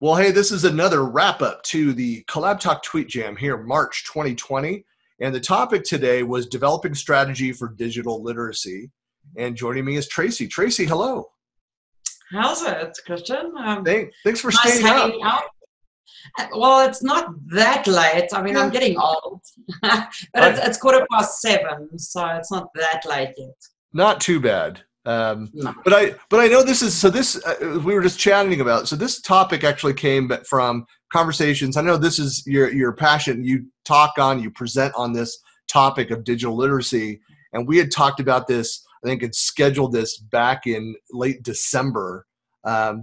Well, hey, this is another wrap-up to the Collab Talk Tweet Jam here, March 2020. And the topic today was developing strategy for digital literacy. And joining me is Tracy. Tracy, hello. How's it, Christian? Thanks for staying up. Well, it's not that late. I mean, yeah. I'm getting old. But it's 7:15, so it's not that late yet. Not too bad. No. But I know this is, so this, we were just chatting about it. So this topic actually came from conversations. I know this is your passion. You talk on, you present on this topic of digital literacy. And we had talked about this, I think, and scheduled this back in late December,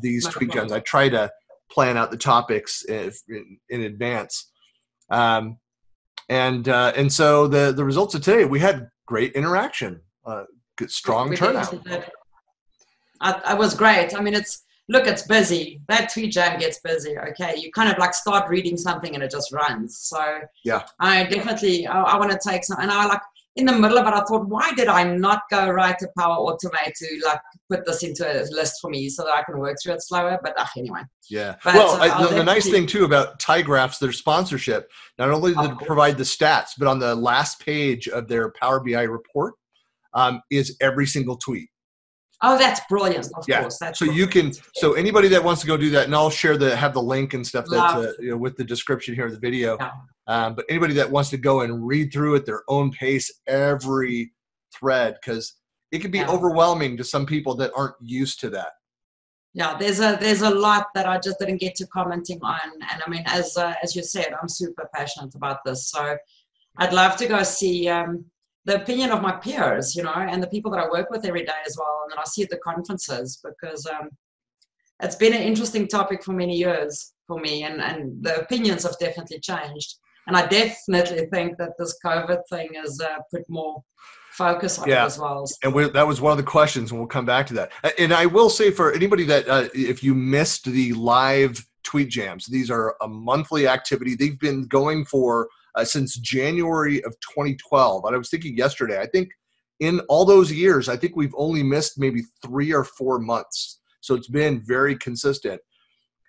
these tweet jams. I try to plan out the topics in advance. And so the results of today, we had great interaction. Strong turnout. I was great. I mean, it's busy. That tweet jam gets busy. Okay, you kind of like start reading something and it just runs. So yeah, I want to take some. And I in the middle of it, I thought, why did I not go right to Power Automate to put this into a list for me so that I can work through it slower? But anyway. Yeah. But, the nice thing too about TyGraph's, their sponsorship, not only did they provide the stats, but on the last page of their Power BI report. Is every single tweet. Oh, that's brilliant. Of course. That's so brilliant. So anybody that wants to go do that, and I'll have the link and stuff that's, with the description here of the video. Yeah. But anybody that wants to go and read through at their own pace, every thread, because it can be overwhelming to some people that aren't used to that. Yeah, there's a lot that I just didn't get to commenting on. And I mean, as you said, I'm super passionate about this. So I'd love to go see, the opinion of my peers, and the people that I work with every day as well, and then I see at the conferences, because it's been an interesting topic for many years for me, and the opinions have definitely changed. And I definitely think that this COVID thing has put more focus on it as well. And that was one of the questions, and we'll come back to that. And I will say for anybody that if you missed the live tweet jams, these are a monthly activity. They've been going for since January of 2012. And I was thinking yesterday, I think in all those years, I think we've only missed maybe 3 or 4 months. So it's been very consistent.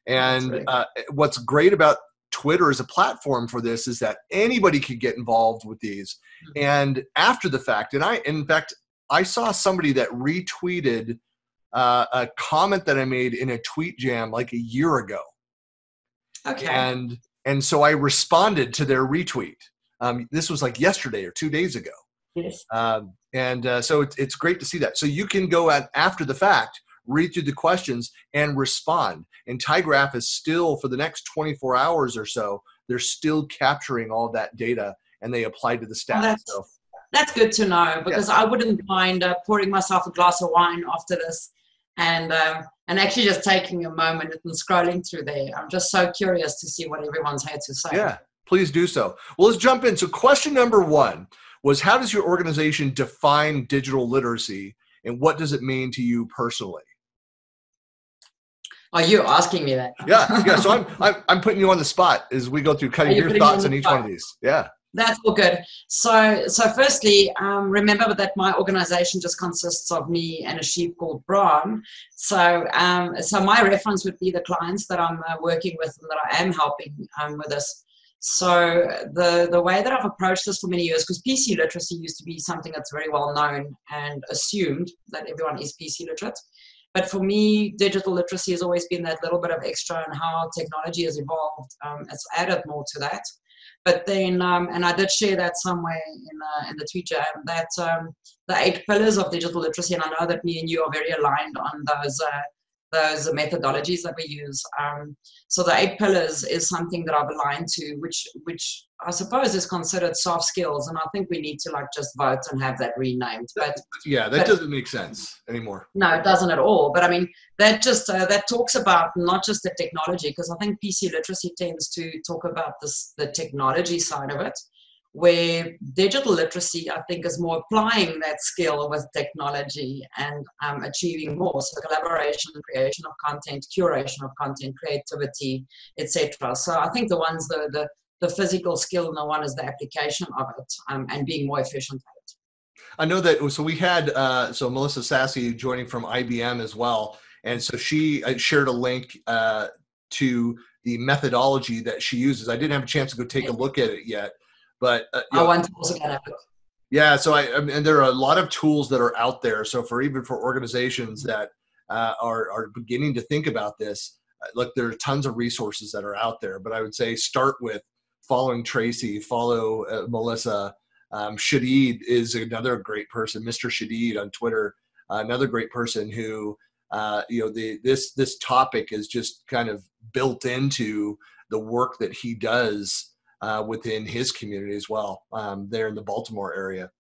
And right. What's great about Twitter as a platform for this is that anybody could get involved with these. Mm-hmm. And after the fact, I saw somebody that retweeted a comment that I made in a tweet jam like a year ago. Okay. And so I responded to their retweet. This was like yesterday or 2 days ago. Yes. So it's great to see that. So you can go out after the fact, read through the questions, and respond. And TyGraph is still, for the next 24 hours or so, they're still capturing all that data, and they apply to the stats. That's good to know, because I wouldn't mind pouring myself a glass of wine after this. And actually just taking a moment and scrolling through there. I'm just so curious to see what everyone's had to say. Yeah, please do so. Well, let's jump in. So question number 1 was, how does your organization define digital literacy, and what does it mean to you personally? Are you asking me that? Yeah. So I'm putting you on the spot as we go through cutting your thoughts on each one of these. Yeah. That's all good. So firstly, remember that my organization just consists of me and a sheep called Braun. So my reference would be the clients that I'm working with and that I am helping with this. So the way that I've approached this for many years, because PC literacy used to be something that's very well known and assumed that everyone is PC literate. But for me, digital literacy has always been that little bit of extra, and how technology has evolved, it's added more to that. But then, and I did share that somewhere in the tweet jam, that the 8 pillars of digital literacy, and I know that me and you are very aligned on those methodologies that we use. So the 8 pillars is something that I've aligned to, which I suppose is considered soft skills. And I think we need to just vote and have that renamed. But yeah, that doesn't make sense anymore. No, it doesn't at all. But I mean, that just, that talks about not just the technology, because I think PC literacy tends to talk about the technology side of it, where digital literacy, I think, is more applying that skill with technology and achieving more. So collaboration, creation of content, curation of content, creativity, etc. So I think the physical skill, and the one is the application of it, and being more efficient at it. I know that, so we had, Melissa Sassi joining from IBM as well. And so she shared a link to the methodology that she uses. I didn't have a chance to go take a look at it yet, but I want to also get it. Yeah, so and there are a lot of tools that are out there. So even for organizations that are beginning to think about this, look, there are tons of resources that are out there. But I would say start with following Tracy, follow Melissa. Shadeed is another great person, Mr. Shadeed on Twitter, another great person who, this topic is just kind of built into the work that he does within his community as well, there in the Baltimore area.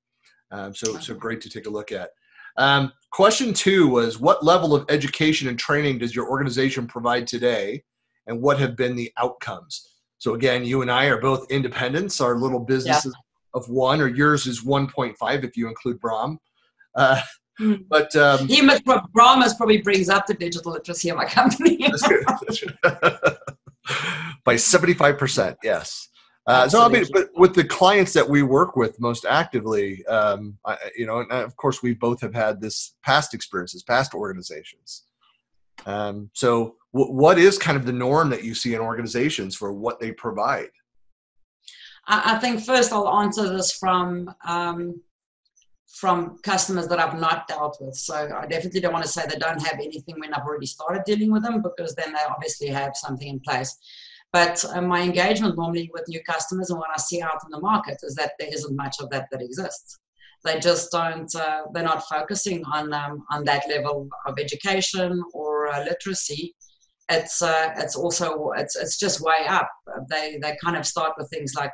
So great to take a look at. Question 2 was, what level of education and training does your organization provide today, and what have been the outcomes? So again, you and I are both independents, our little businesses of one, or yours is 1.5 if you include Braun. Braun probably brings up the digital literacy in my company. That's good, that's good. By 75%, yes. But with the clients that we work with most actively, and of course we both have had this past experiences, past organizations. So what is kind of the norm that you see in organizations for what they provide? I think first I'll answer this from customers that I've not dealt with. So I definitely don't want to say they don't have anything when I've already started dealing with them, because then they obviously have something in place. But my engagement normally with new customers and what I see out in the market is that there isn't much of that that exists. They just don't, they're not focusing on that level of education or literacy. It's just way up. They kind of start with things like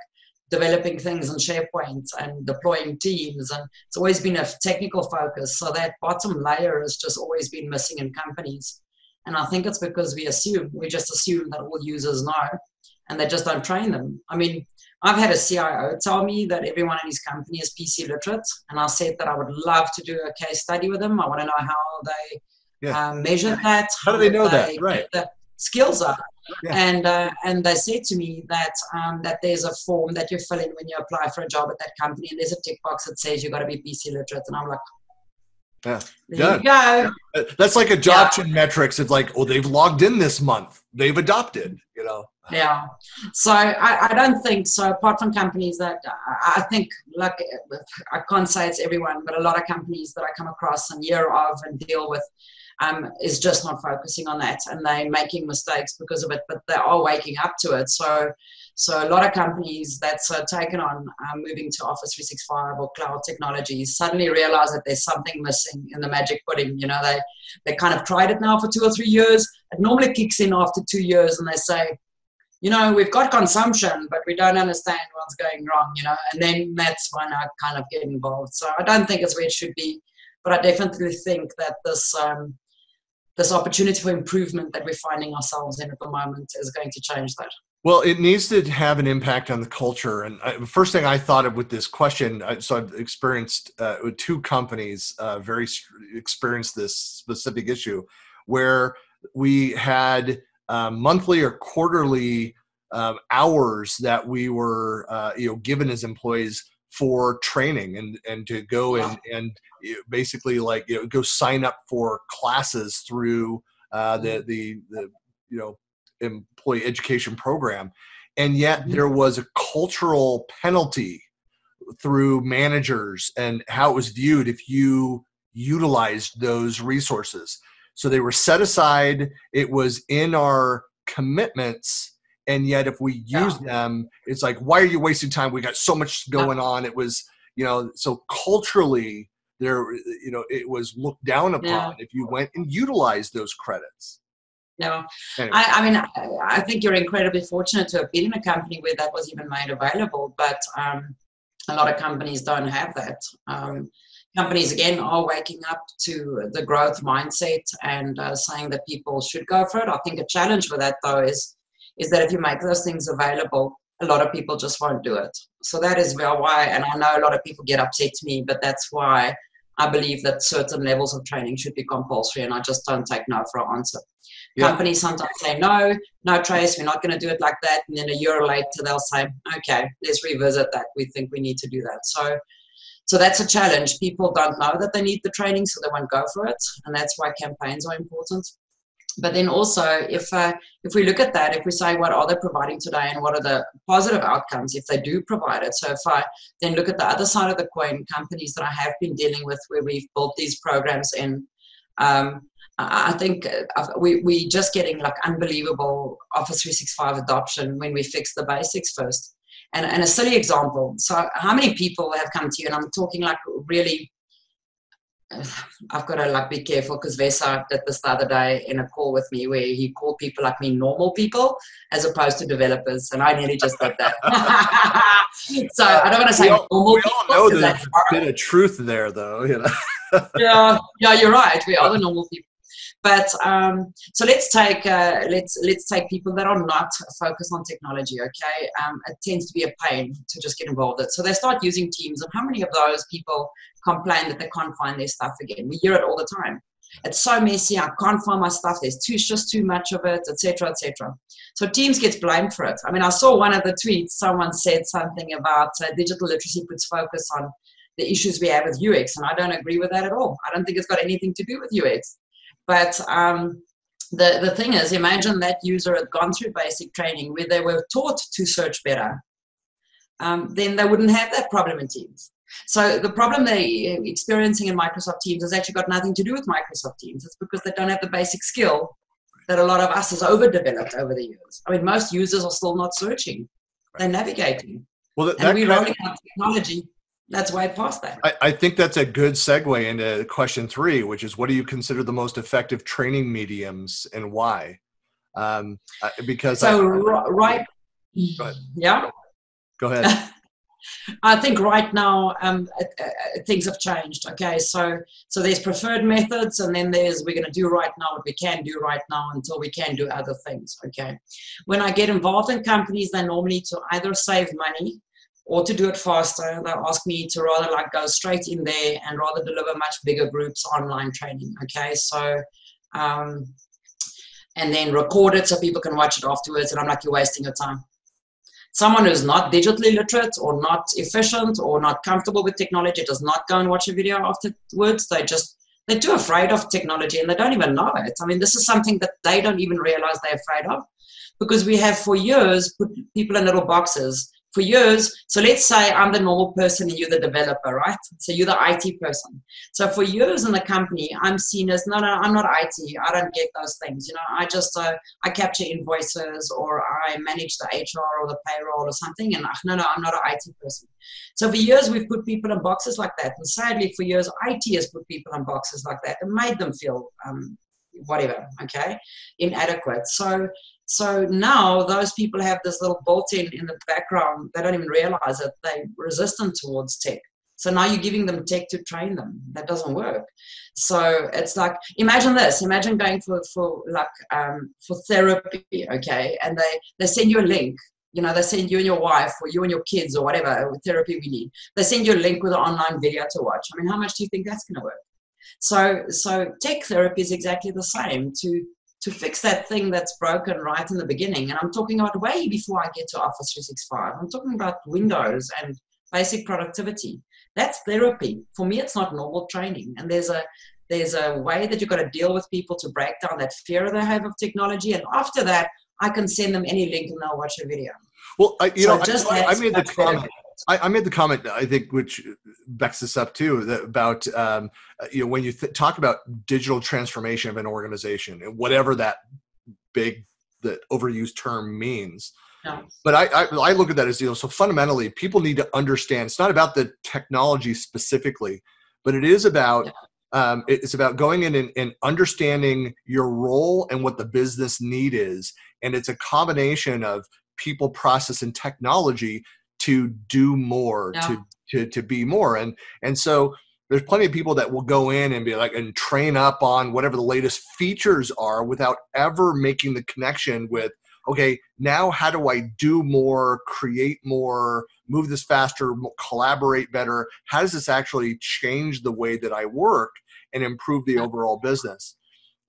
developing things in SharePoint and deploying Teams. And it's always been a technical focus. So that bottom layer has just always been missing in companies. And I think it's because we just assume that all users know, and they just don't train them. I mean, I've had a CIO tell me that everyone in his company is PC literate. And I said that I would love to do a case study with them. I want to know how they measure that. How do they know that? Right. The skills are. Yeah. And they said to me that that there's a form that you fill in when you apply for a job at that company, and there's a tick box that says you've got to be PC literate. And I'm like, yeah. There you go. That's like adoption metrics. It's like, oh, they've logged in this month. They've adopted, you know. Yeah. So I don't think so. Apart from companies that I think, like, I can't say it's everyone, but a lot of companies that I come across and hear of and deal with is just not focusing on that, and they're making mistakes because of it. But they are waking up to it. So a lot of companies that's taken on moving to Office 365 or cloud technologies suddenly realize that there's something missing in the magic pudding. You know, they kind of tried it now for 2 or 3 years. It normally kicks in after 2 years, and they say, you know, we've got consumption, but we don't understand what's going wrong, you know. And then that's when I kind of get involved. So I don't think it's where it should be, but I definitely think that this this opportunity for improvement that we're finding ourselves in at the moment is going to change that. Well, it needs to have an impact on the culture. And the first thing I thought of with this question, so I've experienced with 2 companies, experienced this specific issue where we had monthly or quarterly hours that we were given as employees for training and to go and basically go sign up for classes through the employee education program. And yet there was a cultural penalty through managers and how it was viewed if you utilized those resources. So they were set aside. It was in our commitments. And yet if we use them, it's like, why are you wasting time? We got so much going on. It was, so culturally there, it was looked down upon if you went and utilized those credits. No, anyway. I think you're incredibly fortunate to have been in a company where that was even made available, but a lot of companies don't have that. Companies, again, are waking up to the growth mindset and saying that people should go for it. I think a challenge with that, though, is that if you make those things available, a lot of people just won't do it. So that is why, and I know a lot of people get upset to me, but that's why I believe that certain levels of training should be compulsory, and I just don't take no for an answer. Yeah. Companies sometimes say, no, Trace, we're not going to do it like that. And then a year later, they'll say, okay, let's revisit that. We think we need to do that. So that's a challenge. People don't know that they need the training, so they won't go for it. And that's why campaigns are important. But then also, if we look at that, if we say what are they providing today and what are the positive outcomes if they do provide it. So if I then look at the other side of the coin, companies that I have been dealing with where we've built these programs in, I think we're just getting like unbelievable Office 365 adoption when we fix the basics first. And a silly example. So how many people have come to you, and I'm talking like really, I've got to like be careful because Vesa did this the other day in a call with me where he called people like me normal people as opposed to developers, and I nearly just did that. So I don't want to say normal people. We all know there's a bit of truth there, though. You know? yeah, you're right. We are the normal people. But so let's take people that are not focused on technology. Okay, it tends to be a pain to just get involved in it. So they start using Teams, and how many of those people complain that they can't find their stuff again? We hear it all the time. It's so messy. I can't find my stuff. There's just too much of it, etc., etc. So Teams gets blamed for it. I mean, I saw one of the tweets. Someone said something about digital literacy puts focus on the issues we have with UX, and I don't agree with that at all. I don't think it's got anything to do with UX. But the thing is, imagine that user had gone through basic training where they were taught to search better. Then they wouldn't have that problem in Teams. So the problem they're experiencing in Microsoft Teams has actually got nothing to do with Microsoft Teams. It's because they don't have the basic skill that a lot of us has overdeveloped over the years. I mean, most users are still not searching. They're navigating. Well, and we're rolling out technology that's way past that. I think that's a good segue into question three, which is what do you consider the most effective training mediums and why? Go ahead. I think right now things have changed. Okay, so there's preferred methods, and then there's we're going to do right now what we can do right now until we can do other things. Okay, when I get involved in companies, they normally to either save money or to do it faster, they ask me to rather like go straight in there and rather deliver much bigger groups online training, okay? So, and then record it so people can watch it afterwards, and I'm like, you're wasting your time. Someone who's not digitally literate or not efficient or not comfortable with technology does not go and watch a video afterwards. They're too afraid of technology and they don't even know it. I mean, this is something that they don't even realize they're afraid of because we have for years put people in little boxes. For years, so let's say I'm the normal person and you're the developer, right? So you're the IT person. So for years in the company, I'm seen as, no, I'm not IT. I don't get those things. You know, I just, I capture invoices or I manage the HR or the payroll or something. And no, I'm not an IT person. So for years, we've put people in boxes like that. And sadly, for years, IT has put people in boxes like that and made them feel whatever, okay, inadequate. So now those people have this little bolt-in the background. They don't even realize it. They're resistant towards tech. So now you're giving them tech to train them. That doesn't work. So it's like, imagine this. Imagine going for therapy, okay? And they send you a link. You know, they send you and your wife or you and your kids or whatever therapy we need. They send you a link with an online video to watch. I mean, how much do you think that's going to work? So tech therapy is exactly the same to fix that thing that's broken right in the beginning. And I'm talking about way before I get to Office 365. I'm talking about Windows and basic productivity. That's therapy. For me, it's not normal training. And there's a way that you've got to deal with people to break down that fear they have of technology. And after that, I can send them any link and they'll watch a video. Well, I made the comment, I think, which backs this up too, that about when you talk about digital transformation of an organization, and whatever that overused term means. No. But I look at that as, so fundamentally, people need to understand it's not about the technology specifically, but it is about it's about going in and understanding your role and what the business need is, and it's a combination of people, process, and technology to do more, to be more. And so there's plenty of people that will go in and be like, and train up on whatever the latest features are without ever making the connection with, okay, now how do I do more, create more, move this faster, collaborate better? How does this actually change the way that I work and improve the overall business?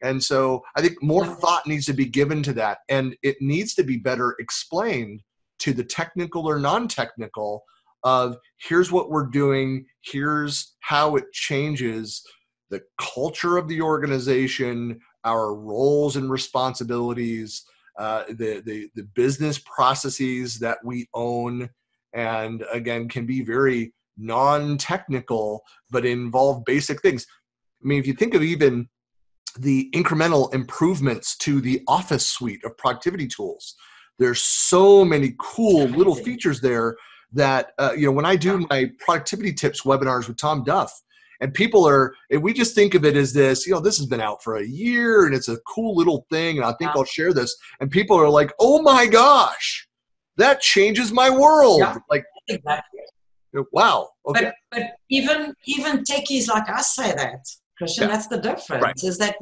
And so I think more thought needs to be given to that. And it needs to be better explained to the technical or non-technical of here's what we're doing, here's how it changes the culture of the organization, our roles and responsibilities, the business processes that we own, and again, can be very non-technical, but involve basic things. I mean, if you think of even the incremental improvements to the Office suite of productivity tools, there's so many cool little features there that, you know, when I do my productivity tips webinars with Tom Duff, and people are, and we just think of it as this, you know, this has been out for a year and it's a cool little thing, and I think I'll share this. And people are like, oh my gosh, that changes my world. Yeah, like, exactly. Wow. Okay. But even techies like us say that, Christian. Yeah. That's the difference, right? Is that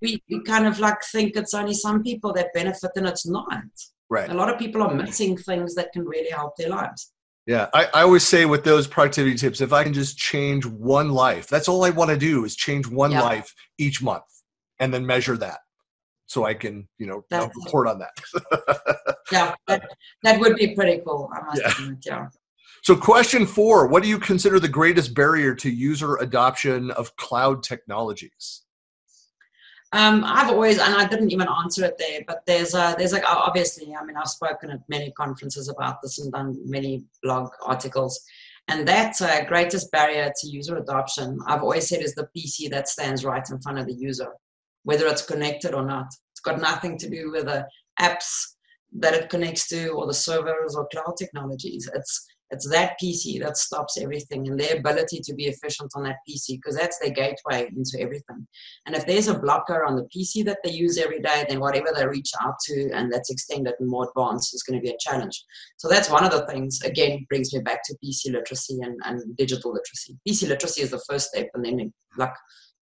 we kind of like think it's only some people that benefit, and it's not. Right. A lot of people are missing things that can really help their lives. Yeah, I always say with those productivity tips, if I can just change one life, that's all I want to do, is change one life each month, and then measure that, so I can, you know, report on that. Yeah, that would be pretty cool, I must admit, yeah. So question 4, what do you consider the greatest barrier to user adoption of cloud technologies? I've always, and I didn't even answer it there, but there's like, obviously, I mean, I've spoken at many conferences about this and done many blog articles, and that's a greatest barrier to user adoption, I've always said, is the PC that stands right in front of the user, whether it's connected or not. It's got nothing to do with the apps that it connects to or the servers or cloud technologies. It's that PC that stops everything, and their ability to be efficient on that PC, because that's their gateway into everything. And if there's a blocker on the PC that they use every day, then whatever they reach out to and that's extended and more advanced is going to be a challenge. So that's one of the things, again, brings me back to PC literacy and digital literacy. PC literacy is the first step, and then like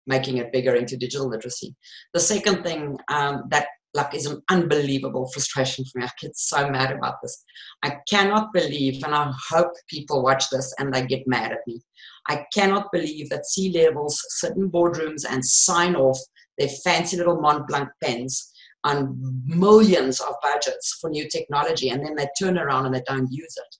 making it bigger into digital literacy. The second thing that like is an unbelievable frustration for me. I get so mad about this. I cannot believe, and I hope people watch this and they get mad at me, I cannot believe that C-levels sit in boardrooms and sign off their fancy little Mont Blanc pens on millions of budgets for new technology, and then they turn around and they don't use it.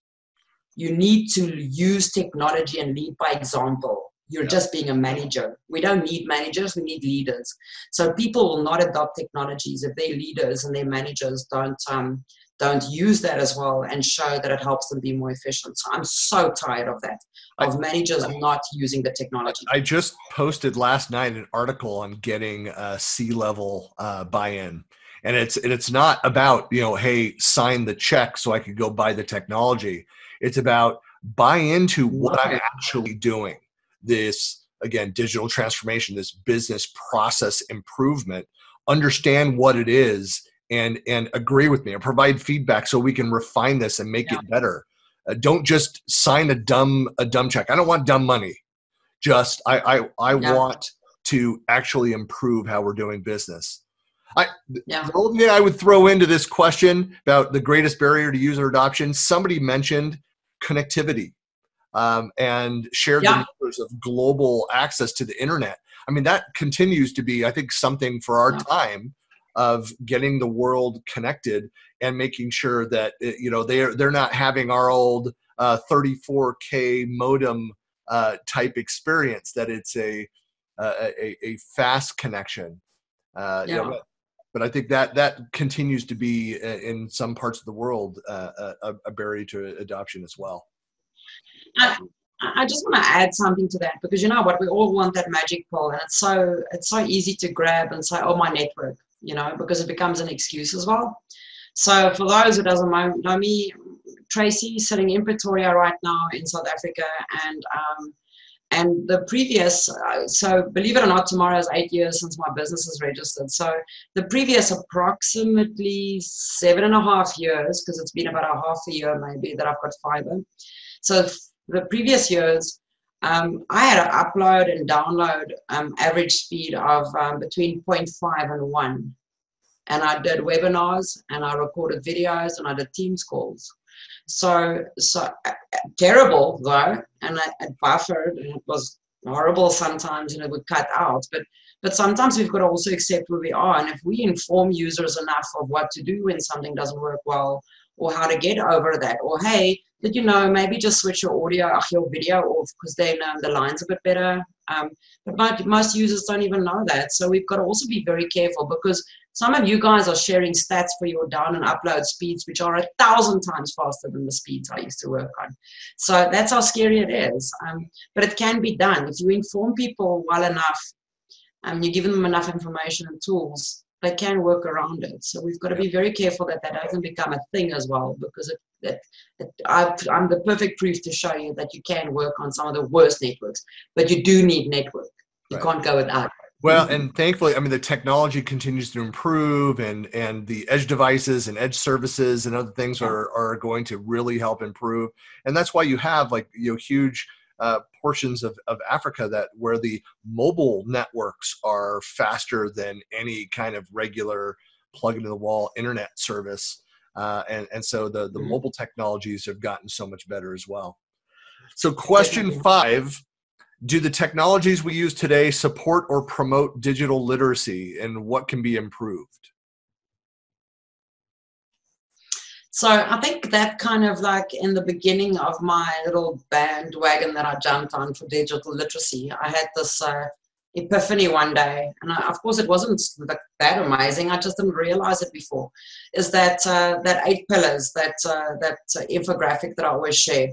You need to use technology and lead by example. You're just being a manager. We don't need managers, we need leaders. So people will not adopt technologies if their leaders and their managers don't use that as well and show that it helps them be more efficient. So I'm so tired of that, of managers not using the technology. I just posted last night an article on getting C-level buy-in. And it's not about, you know, hey, sign the check so I could go buy the technology. It's about buy into what I'm actually doing. This, again, digital transformation, this business process improvement, understand what it is and agree with me and provide feedback so we can refine this and make it better. Don't just sign a dumb check. I don't want dumb money. Just, I want to actually improve how we're doing business. The only thing I would throw into this question about the greatest barrier to user adoption, somebody mentioned connectivity. And shared the numbers of global access to the internet. I mean, that continues to be, I think, something for our time of getting the world connected and making sure that, you know, they're not having our old 34K modem type experience, that it's a fast connection. You know, but I think that continues to be in some parts of the world a barrier to adoption as well. I just want to add something to that, because you know what, we all want that magic pill, and it's so easy to grab and say, oh, my network, you know, because it becomes an excuse as well. So for those who doesn't know me, Tracy sitting in Pretoria right now in South Africa, and the previous, so believe it or not, tomorrow is 8 years since my business is registered. So the previous approximately 7.5 years, because it's been about a half a year maybe that I've got fiber. So the previous years, I had an upload and download average speed of between 0.5 and 1. And I did webinars, and I recorded videos, and I did Teams calls. So terrible, though, and it buffered, and it was horrible sometimes, and it would cut out. But sometimes we've got to also accept where we are, and if we inform users enough of what to do when something doesn't work well, or how to get over that, or hey, did you know, maybe just switch your audio or your video off because then the line's a bit better. But most users don't even know that. So we've got to also be very careful, because some of you guys are sharing stats for your down and upload speeds, which are 1,000 times faster than the speeds I used to work on. So that's how scary it is. But it can be done. If you inform people well enough, and you give them enough information and tools, they can work around it. So we've got to be very careful that that doesn't become a thing as well, because I'm the perfect proof to show you that you can work on some of the worst networks, but you do need network. You can't go without. Well, and thankfully, I mean, the technology continues to improve, and the edge devices and edge services and other things are going to really help improve. And that's why you have, like, you know, huge portions of Africa where the mobile networks are faster than any kind of regular plug into the wall internet service. And so the mobile technologies have gotten so much better as well. So question 5, do the technologies we use today support or promote digital literacy, and what can be improved? So I think that kind of like in the beginning of my little bandwagon that I jumped on for digital literacy, I had this epiphany one day, and of course it wasn't that amazing, I just didn't realize it before, is that that 8 pillars, that infographic that I always share,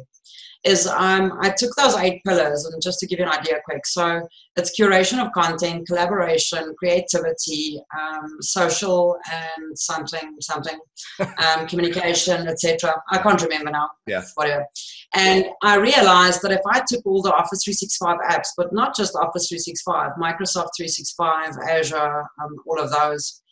is I took those 8 pillars, and just to give you an idea quick, so it's curation of content, collaboration, creativity, social and something, communication, etc. I can't remember now, whatever. And I realized that if I took all the Office 365 apps, but not just Office 365, Microsoft 365, Azure, all of those,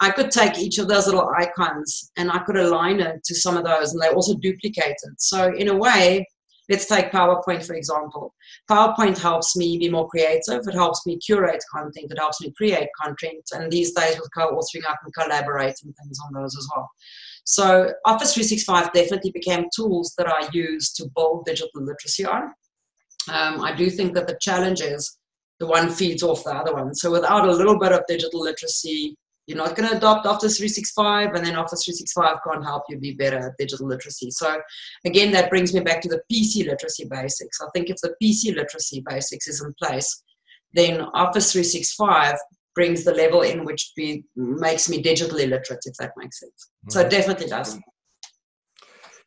I could take each of those little icons and I could align it to some of those, and they also duplicated. So in a way, let's take PowerPoint, for example. PowerPoint helps me be more creative. It helps me curate content. It helps me create content. And these days with co-authoring, I can collaborate and things on those as well. So Office 365 definitely became tools that I use to build digital literacy on. I do think that the challenge is the one feeds off the other one. So without a little bit of digital literacy, you're not going to adopt Office 365, and then Office 365 can't help you be better at digital literacy. So again, that brings me back to the PC literacy basics. I think if the PC literacy basics is in place, then Office 365 brings the level in which makes me digitally literate, if that makes sense. So it definitely does.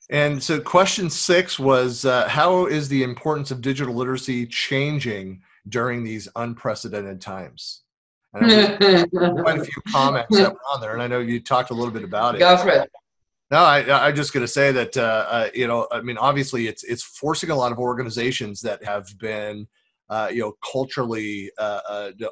And so question 6 was, how is the importance of digital literacy changing during these unprecedented times? And quite a few comments that were on there, and I know you talked a little bit about it. Go for it. No, I'm just going to say that you know, I mean, obviously, it's forcing a lot of organizations that have been, you know, culturally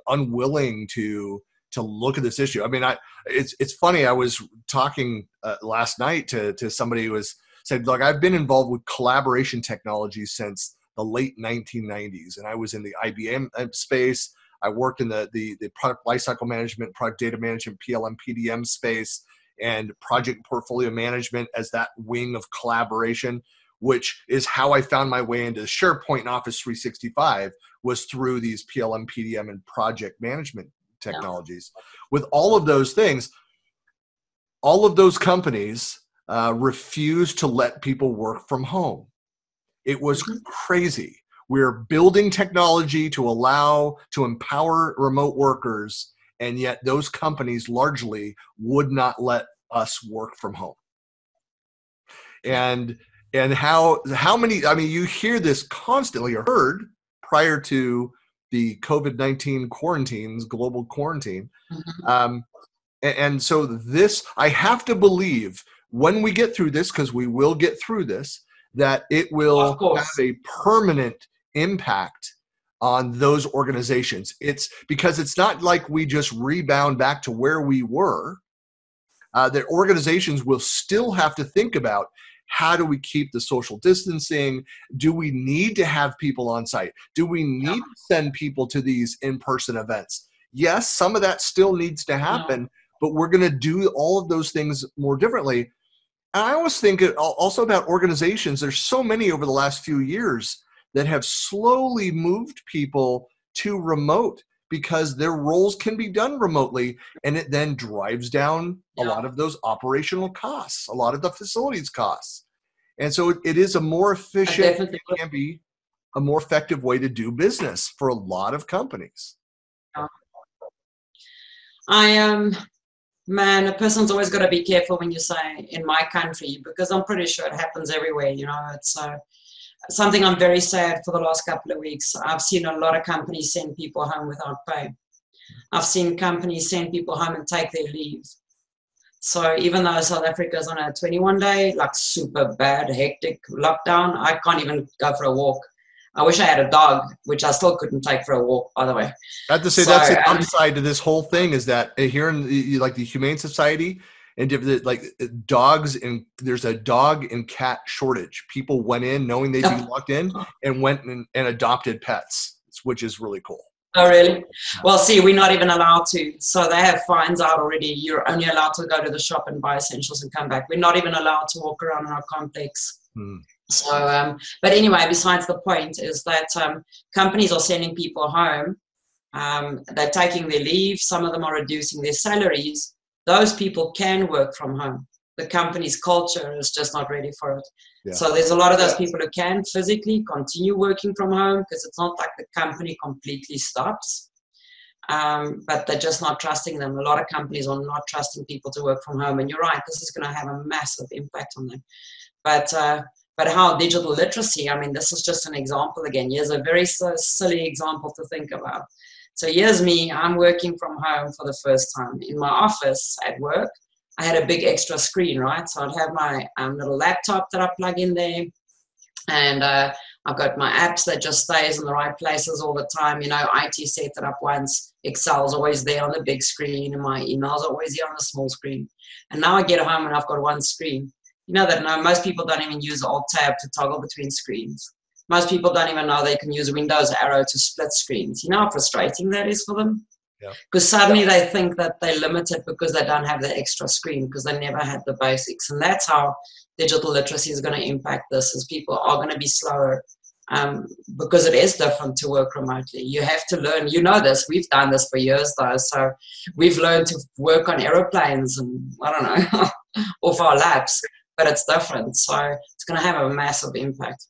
unwilling to look at this issue. I mean, it's funny. I was talking last night to somebody who said, "Look, I've been involved with collaboration technology since the late 1990s, and I was in the IBM space." I worked in the product lifecycle management, product data management, PLM, PDM space, and project portfolio management as that wing of collaboration, which is how I found my way into SharePoint and Office 365, was through these PLM, PDM, and project management technologies. Yeah. With all of those things, all of those companies refused to let people work from home. It was crazy. We're building technology to empower remote workers, and yet those companies largely would not let us work from home. And how many, I mean, you hear this constantly, or heard prior to the COVID-19 quarantines, global quarantine. And so this, I have to believe when we get through this, because we will get through this, that it will have a permanent impact on those organizations. It's because it's not like we just rebound back to where we were. That organizations will still have to think about, how do we keep the social distancing? Do we need to have people on site? Do we need to send people to these in-person events? Yes, some of that still needs to happen, but we're going to do all of those things more differently. And I always think also about organizations. There's so many over the last few years that have slowly moved people to remote because their roles can be done remotely, and it then drives down a lot of those operational costs, a lot of the facilities costs. And so it is a more efficient, it can be a more effective way to do business for a lot of companies. Man, a person's always got to be careful when you say in my country, because I'm pretty sure it happens everywhere. You know, it's something I'm very sad for the last couple of weeks. I've seen a lot of companies send people home without pay. I've seen companies send people home and take their leave. So even though South Africa's on a 21-day, like super bad, hectic lockdown, I can't even go for a walk. I wish I had a dog, which I still couldn't take for a walk, by the way. I have to say, so that's the upside to this whole thing, is that here in the, like, the Humane Society and like dogs, and there's a dog and cat shortage. People went in knowing they'd be locked in and went and adopted pets, which is really cool. Oh, really? Well, see, we're not even allowed to. So they have fines out already. You're only allowed to go to the shop and buy essentials and come back. We're not even allowed to walk around in our complex. Hmm. So, but anyway, besides the point is that companies are sending people home. They're taking their leave. Some of them are reducing their salaries. Those people can work from home. The company's culture is just not ready for it. Yeah. So there's a lot of those people who can physically continue working from home, because it's not like the company completely stops. But they're just not trusting them. A lot of companies are not trusting people to work from home. And you're right, this is going to have a massive impact on them. But how digital literacy, I mean, this is just an example again. Here's a very silly example to think about. So here's me, I'm working from home for the first time. In my office at work, I had a big extra screen, right? So I'd have my little laptop that I plug in there. And I've got my apps that just stays in the right places all the time. You know, IT set it up once. Excel's always there on the big screen. And my email's always there on the small screen. And now I get home and I've got one screen. You know that now most people don't even use alt tab to toggle between screens. Most people don't even know they can use Windows arrow to split screens. You know how frustrating that is for them? Because suddenly they think that they're limited because they don't have the extra screen, because they never had the basics. And that's how digital literacy is going to impact this, is people are going to be slower because it is different to work remotely. You have to learn. You know this. We've done this for years, though. So we've learned to work on aeroplanes and, I don't know, off our laps. But it's different, so it's going to have a massive impact.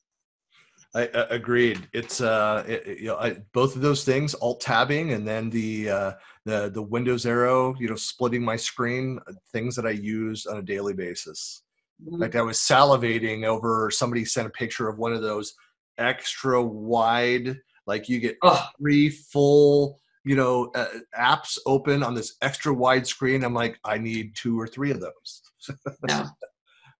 I agreed. It's both of those things, alt tabbing and then the Windows arrow, splitting my screen, things that I use on a daily basis. Mm-hmm. Like I was salivating over somebody sent a picture of one of those extra wide, like you get three full, apps open on this extra wide screen. I'm like, I need 2 or 3 of those. Yeah.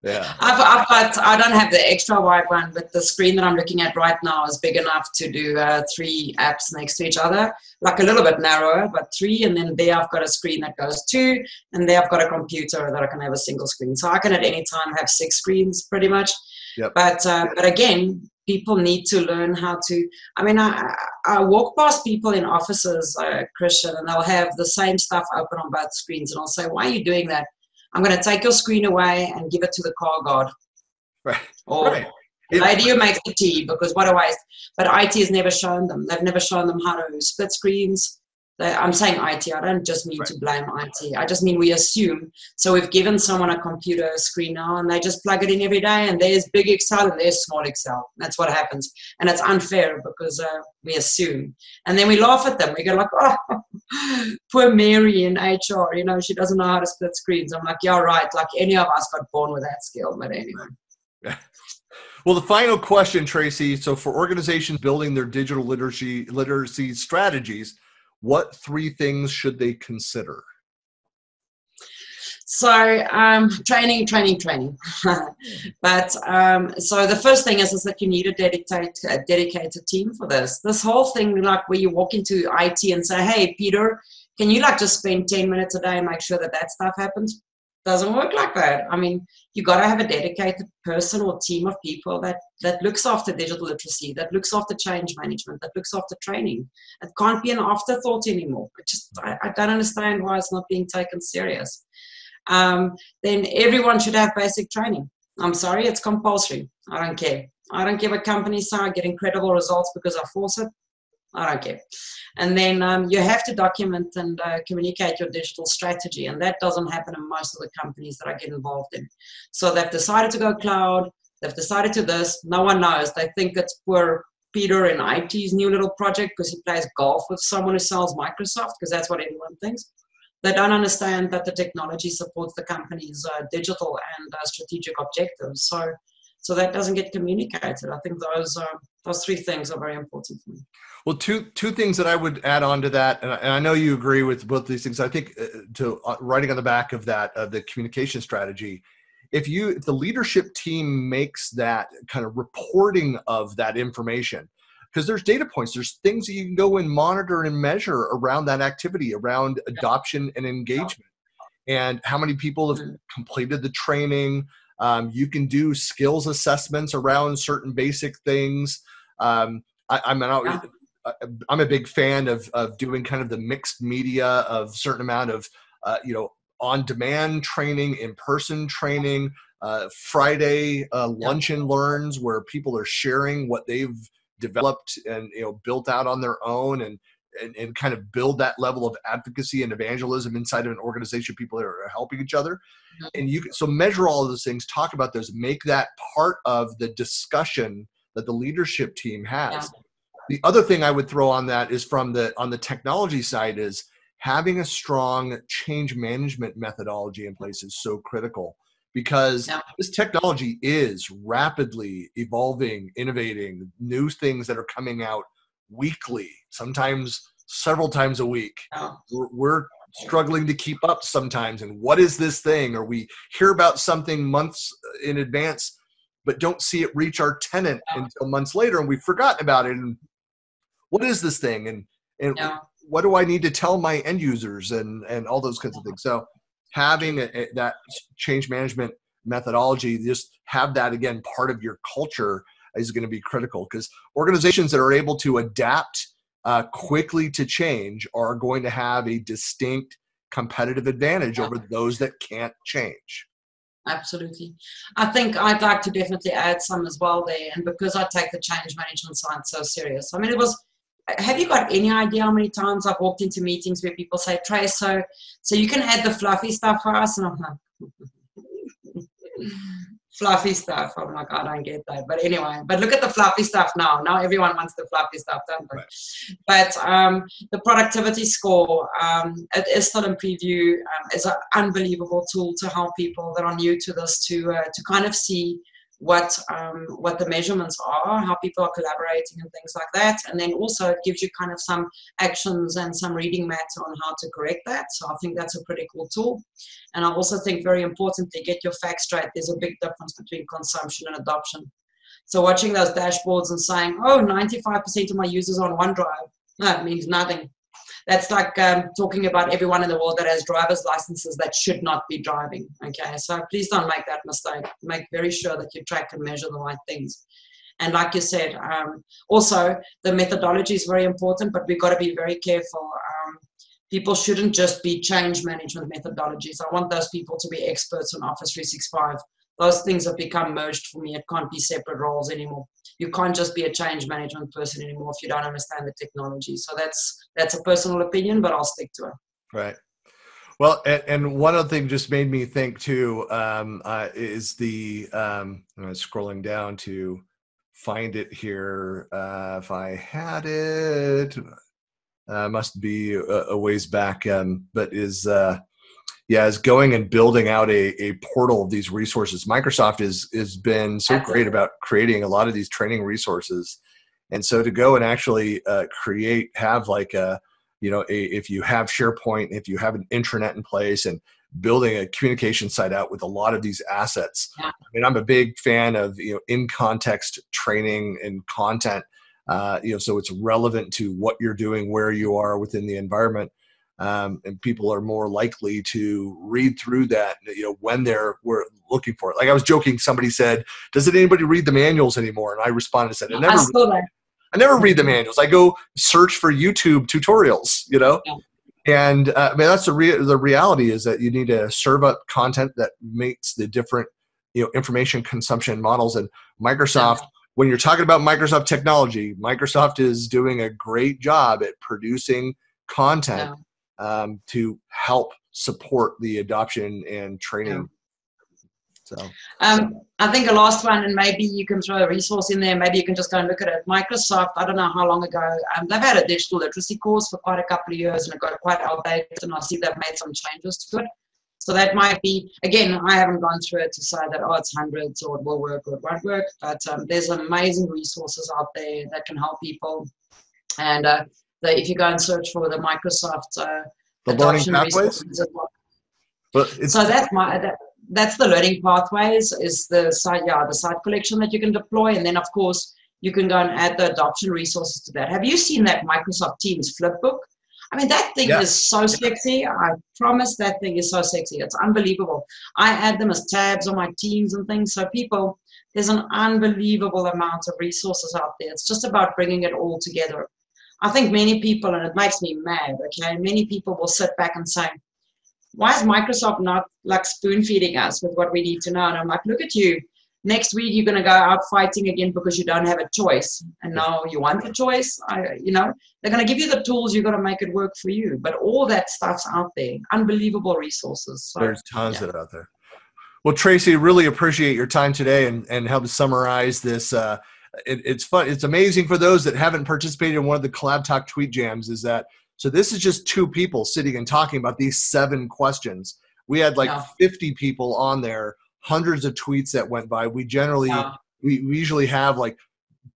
Yeah, I don't have the extra wide one, but the screen that I'm looking at right now is big enough to do 3 apps next to each other, like a little bit narrower, but 3. And then there I've got a screen that goes 2, and there I've got a computer that I can have a single screen. So I can at any time have 6 screens pretty much. Yep. But again, people need to learn how to, I walk past people in offices, Christian, and they'll have the same stuff open on both screens. And I'll say, why are you doing that? I'm going to take your screen away and give it to the car guard. Right. Or lady who makes the tea, because what a waste. But IT has never shown them. They've never shown them how to split screens. I'm saying IT. I don't just mean to blame IT. I just mean we assume. So we've given someone a computer screen now, and they just plug it in every day, and there's big Excel and there's small Excel. That's what happens. And it's unfair because we assume. And then we laugh at them. We go like, oh, poor Mary in HR. She doesn't know how to split screens. I'm like, yeah, right. Like any of us got born with that skill, but anyway. Yeah. Well, the final question, Tracy. So for organizations building their digital literacy strategies, what 3 things should they consider? So training. But so the first thing is that you need a dedicated team for this. This whole thing, like where you walk into IT and say, hey, Peter, can you like just spend 10 minutes a day and make sure that stuff happens? Doesn't work like that. I mean, you got to have a dedicated person or team of people that looks after digital literacy, that looks after change management, that looks after training. It can't be an afterthought anymore. I don't understand why it's not being taken serious. Then everyone should have basic training. I'm sorry, it's compulsory. I don't care. I don't care what companies are. I get incredible results because I force it. Okay. And then you have to document and communicate your digital strategy, and that doesn't happen in most of the companies that I get involved in. So they've decided to go cloud, they've decided to this, no one knows. They think it's poor Peter in IT's new little project because he plays golf with someone who sells Microsoft, because that's what everyone thinks. They don't understand that the technology supports the company's digital and strategic objectives. So that doesn't get communicated. I think those three things are very important for me. Well, two things that I would add on to that, and I know you agree with both these things. I think writing on the back of that, the communication strategy, if the leadership team makes that kind of reporting of that information, because there's data points, there's things that you can go and monitor and measure around that activity, around adoption and engagement, and how many people have completed the training. You can do skills assessments around certain basic things. I'm a big fan of doing kind of the mixed media of certain amount of, on-demand training, in-person training, Friday lunch and learns where people are sharing what they've developed and built out on their own, and kind of build that level of advocacy and evangelism inside of an organization. People are helping each other, and so measure all of those things, talk about those, make that part of the discussion that the leadership team has. The other thing I would throw on that is on the technology side is having a strong change management methodology in place is so critical, because this technology is rapidly evolving, innovating, new things that are coming out weekly, sometimes several times a week. We're struggling to keep up sometimes. And what is this thing? Or we hear about something months in advance, but don't see it reach our tenant until months later. And we've forgotten about it. And what is this thing? And what do I need to tell my end users, and all those kinds of things. So having that change management methodology, just have that again, part of your culture, is going to be critical, because organizations that are able to adapt quickly to change are going to have a distinct competitive advantage over those that can't change. Absolutely. I think I'd like to definitely add some as well there. And because I take the change management science so serious, I mean, have you got any idea how many times I've walked into meetings where people say, Trey, so you can add the fluffy stuff for us? And I'm like, fluffy stuff. I'm like, I don't get that. But anyway, but look at the fluffy stuff now. Now everyone wants the fluffy stuff, don't they? Right. But the productivity score, it is still in preview, is an unbelievable tool to help people that are new to this to kind of see what the measurements are, how people are collaborating and things like that. And then also it gives you kind of some actions and some reading matter on how to correct that. So I think that's a pretty cool tool. And I also think, very importantly, get your facts straight. There's a big difference between consumption and adoption. So watching those dashboards and saying, oh, 95% of my users are on OneDrive, that means nothing. That's like talking about everyone in the world that has driver's licenses that should not be driving, okay? So please don't make that mistake. Make very sure that you track and measure the right things. And like you said, also the methodology is very important, but we've got to be very careful. People shouldn't just be change management methodologies. I want those people to be experts on Office 365. Those things have become merged for me. It can't be separate roles anymore. You can't just be a change management person anymore if you don't understand the technology. So that's a personal opinion, but I'll stick to it. Right. Well, and one other thing just made me think too, is the, I'm scrolling down to find it here. If I had it, must be a ways back, but is going and building out a portal of these resources. Microsoft has been so great about creating a lot of these training resources. And so to go and actually if you have SharePoint, if you have an intranet in place, and building a communication site out with a lot of these assets. I mean, I'm a big fan of, in context training and content, so it's relevant to what you're doing, where you are within the environment. And people are more likely to read through that, when we're looking for it. Like I was joking, somebody said, doesn't anybody read the manuals anymore? And I responded and said, I never read the manuals. I go search for YouTube tutorials, And I mean, that's the reality is that you need to serve up content that meets the different, information consumption models. And Microsoft when you're talking about Microsoft technology, Microsoft is doing a great job at producing content to help support the adoption and training. So, I think the last one, and maybe you can throw a resource in there, maybe you can just go and look at it. Microsoft, I don't know how long ago, they've had a digital literacy course for quite a couple of years and it got quite outdated, and I see they've made some changes to it. So that might be, again, I haven't gone through it to say that, oh, it's hundreds or it will work or it won't work, but there's amazing resources out there that can help people. And if you go and search for the Microsoft adoption resources as well. So that's my... That's the Learning Pathways, is the side, the side collection that you can deploy. And then, of course, you can go and add the adoption resources to that. Have you seen that Microsoft Teams flipbook? I mean, that thing is so sexy. I promise that thing is so sexy. It's unbelievable. I add them as tabs on my Teams and things. So people, there's an unbelievable amount of resources out there. It's just about bringing it all together. I think many people, and it makes me mad, okay, many people will sit back and say, why is Microsoft not like spoon feeding us with what we need to know? And I'm like, look at you. Next week, you're going to go out fighting again because you don't have a choice. And now you want the choice. You know, they're going to give you the tools. You've got to make it work for you. But all that stuff's out there. Unbelievable resources. So, there's tons of it out there. Well, Tracy, really appreciate your time today and help summarize this. It's fun. It's amazing for those that haven't participated in one of the Collab Talk Tweet Jams is that so this is just two people sitting and talking about these 7 questions. We had like 50 people on there, hundreds of tweets that went by. We generally, we usually have like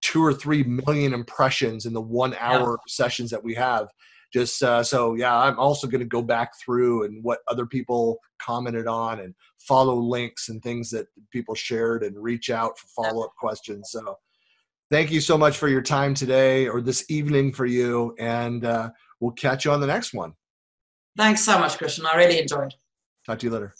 2 or 3 million impressions in the 1 hour sessions that we have. Just so, yeah, I'm also going to go back through and what other people commented on and follow links and things that people shared and reach out for follow-up questions. So thank you so much for your time today or this evening for you. And we'll catch you on the next one. Thanks so much, Christian. I really enjoyed. Talk to you later.